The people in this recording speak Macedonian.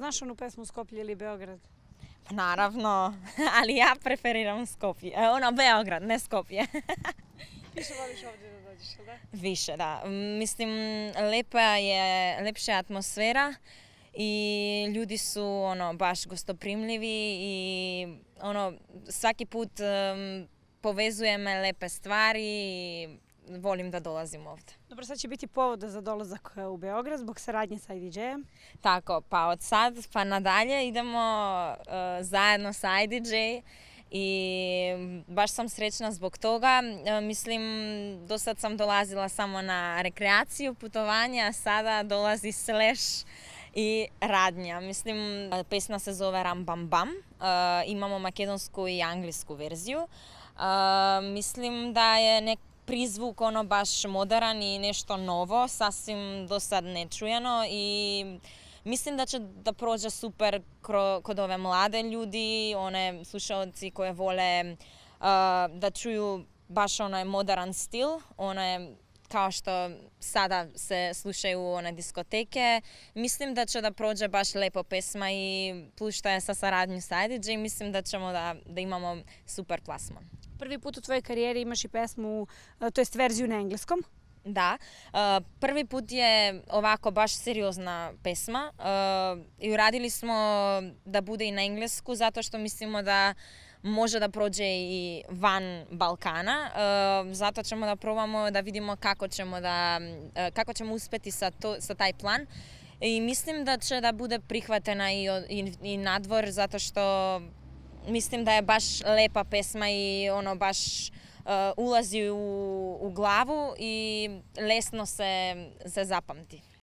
знаеш ону песму Скопје или Београд? Наравно, али ја преферирам Скопје. Она Београд, не Скопје. Више волиш овде да дојдеш, да? Више, да. Мислим, лепша е атмосфера и луѓе се баш гостопримливи и сваки пат повезуваме лепе ствари и волим да долазим овде. Добро, сад ќе биде повод за долазак у Београд због сарадње со IDJ-ем. Така, па од сад па надале идемо заедно со IDJ. И баш сам среќна због тога. Мислим, досад сам долазила само на рекреацију, путовање, а сада долази слеш и радња. Мислим, песна се зове Рам Бам Бам. Имамо македонску и англиску верзију. Мислим да е некој призвук баш модерен и нешто ново, сасвим досад нечуено и мислим да ќе да проđе супер код ове млади луѓе, оние слушаоци кои воле да чују баш оној модерен стил, оние као што сада се слушају на дискотеке. Мислим да ќе да проđе баш лепо песма и плюс што е со сарадња со IDJ, мислим да ќемо да имамо супер пласман. Први пут у твојој кариери имаш и песму, тоест верзију на енглеском? Да, први пут е овако баш сериозна песма. И урадили смо да буде и на енглеску затоа што мислимо да може да проđе и ван Балкана. Затоа ќемо да пробамо да видиме како ќемо успети со тај план. И мислим да ќе да буде прихватена и надвор затоа што мислим да е баш лепа песма и баш улази у главу и лесно се запамти.